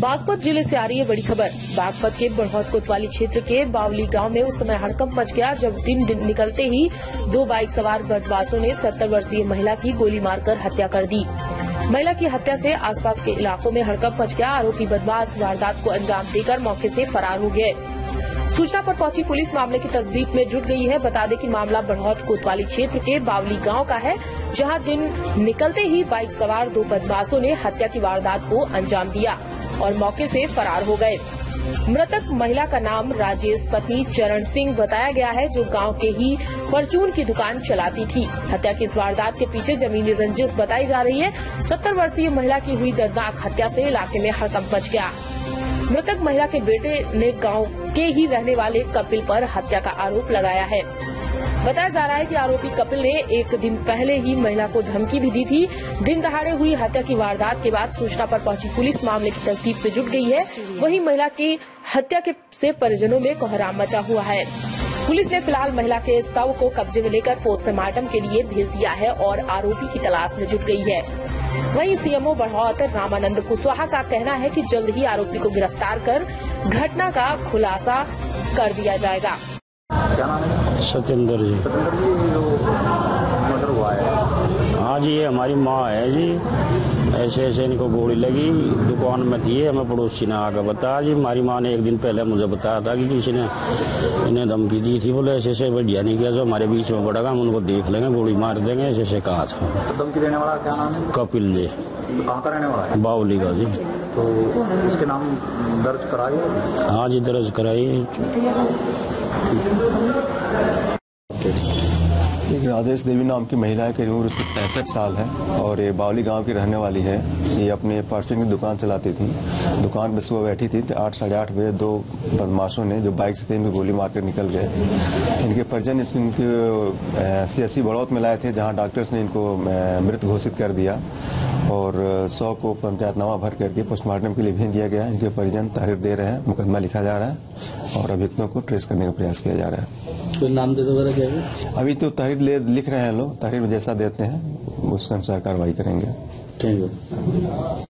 बागपत जिले से आ रही है बड़ी खबर। बागपत के बढ़ौत कोतवाली क्षेत्र के बावली गांव में उस समय हड़कंप मच गया जब दिन निकलते ही दो बाइक सवार बदमाशों ने 70 वर्षीय महिला की गोली मारकर हत्या कर दी। महिला की हत्या से आसपास के इलाकों में हड़कंप मच गया। आरोपी बदमाश वारदात को अंजाम देकर मौके से फरार हो गए। सूचना पर पहुंची पुलिस मामले की तस्दीक में जुट गई है। बता दें कि मामला बढ़ौत कोतवाली क्षेत्र के बावली गांव का है, जहां दिन निकलते ही बाइक सवार दो बदमाशों ने हत्या की वारदात को अंजाम दिया और मौके से फरार हो गए। मृतक महिला का नाम राजेश पत्नी चरण सिंह बताया गया है, जो गांव के ही परचून की दुकान चलाती थी। हत्या की इस वारदात के पीछे जमीनी रंजिश बताई जा रही है। 70 वर्षीय महिला की हुई दर्दनाक हत्या से इलाके में हड़कंप मच गया। मृतक महिला के बेटे ने गांव के ही रहने वाले कपिल पर हत्या का आरोप लगाया है। बताया जा रहा है कि आरोपी कपिल ने एक दिन पहले ही महिला को धमकी भी दी थी। दिन दहाड़े हुई हत्या की वारदात के बाद सूचना पर पहुंची पुलिस मामले की तस्दीक से जुट गई है। वहीं महिला की हत्या से परिजनों में कोहराम मचा हुआ है। पुलिस ने फिलहाल महिला के शव को कब्जे में लेकर पोस्टमार्टम के लिए भेज दिया है और आरोपी की तलाश में जुट गई है। वहीं सीएमओ बढ़ौत रामानंद कुशवाहा का कहना है कि जल्द ही आरोपी को गिरफ्तार कर घटना का खुलासा कर दिया जाएगा। सत्येंद्र जी, हाँ जी, ये हमारी माँ है जी। ऐसे ऐसे इनको गोली लगी, दुकान में थी, हमें पड़ोसी ने आकर बताया जी। हमारी माँ ने एक दिन पहले मुझे बताया था कि किसी ने इन्हें धमकी दी थी। बोले ऐसे ऐसे बढ़िया नहीं किया, जो हमारे बीच में बढ़ेगा हम उनको देख लेंगे, गोली मार देंगे, ऐसे ऐसे कहा था। धमकी देने वाला क्या नाम है? कपिल जी, कहाँ का रहने वाला है? बावली का जी। तो इसके नाम दर्ज कराइए। हाँ जी, दर्ज कराइए। देखिए, आदेश देवी नाम की महिला है, करीब उसकी 65 साल है और ये बावली गांव की रहने वाली है। ये अपने फार्चून की दुकान चलाती थी। दुकान पर सुबह बैठी थी तो 8-8:30 बजे दो बदमाशों ने जो बाइक से थे इनको गोली मारकर निकल गए। इनके परिजन इनके सियासी बढ़ौत में लाए थे, जहां डॉक्टर्स ने इनको मृत घोषित कर दिया और शव को पंचायतनामा भर करके पोस्टमार्टम के लिए भेज दिया गया। इनके परिजन तहरीर दे रहे हैं, मुकदमा लिखा जा रहा है और अभियुक्तों को ट्रेस करने का प्रयास किया जा रहा है। तो नाम देते वगैरह क्या है? अभी तो तहरीर लिख रहे हैं लोग, तहरीर में जैसा देते हैं उस अनुसार कार्रवाई करेंगे। ठीक है।